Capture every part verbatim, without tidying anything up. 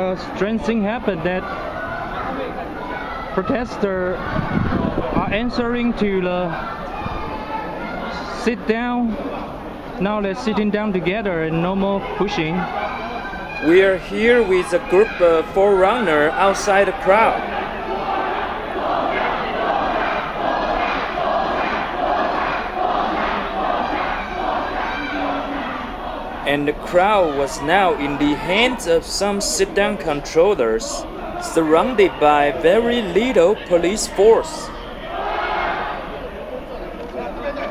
A strange thing happened that protesters are answering to the sit down. Now they're sitting down together and no more pushing. We are here with a group of forerunners outside the crowd. And the crowd was now in the hands of some sit-down controllers, surrounded by very little police force.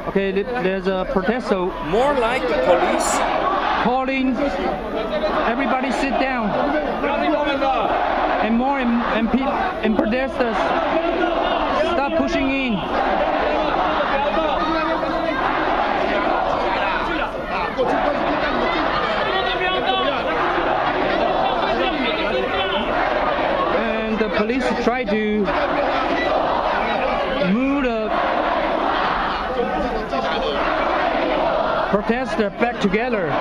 Okay, there's a protest, so more like the police. Calling, everybody sit down, and more and, and, and protesters stop pushing in. And the police try to move the protesters back together.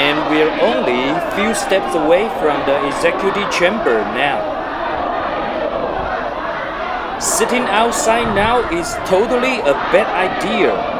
And we're only a few steps away from the executive chamber now. Sitting outside now is totally a bad idea.